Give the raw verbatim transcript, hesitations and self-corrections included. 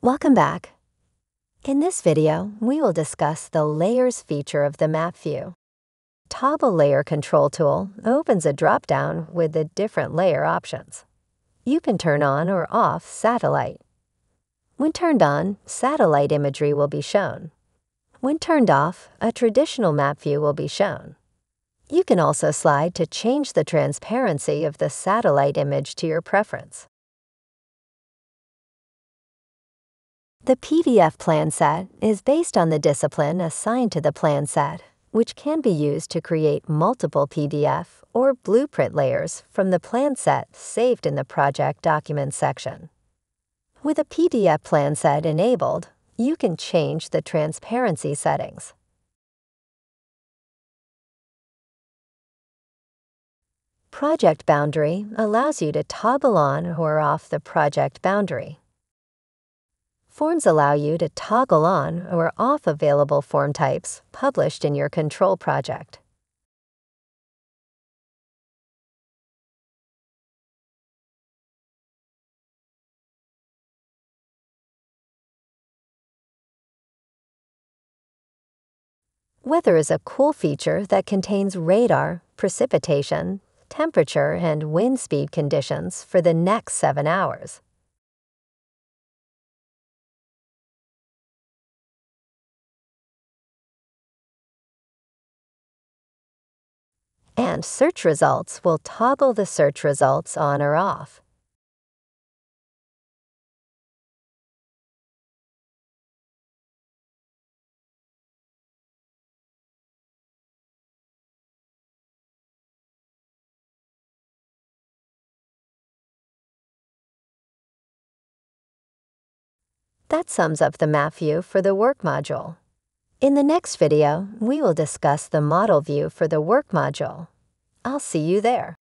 Welcome back. In this video, we will discuss the Layers feature of the Map view. Toggle Layer Control tool opens a drop-down with the different layer options. You can turn on or off Satellite. When turned on, satellite imagery will be shown. When turned off, a traditional map view will be shown. You can also slide to change the transparency of the satellite image to your preference. The P D F plan set is based on the discipline assigned to the plan set, which can be used to create multiple P D F or blueprint layers from the plan set saved in the Project Documents section. With a P D F plan set enabled, you can change the transparency settings. Project Boundary allows you to toggle on or off the project boundary. Forms allow you to toggle on or off available form types published in your control project. Weather is a cool feature that contains radar, precipitation, temperature, and wind speed conditions for the next seven hours. And search results will toggle the search results on or off. That sums up the map view for the work module. In the next video, we will discuss the model view for the work module. I'll see you there.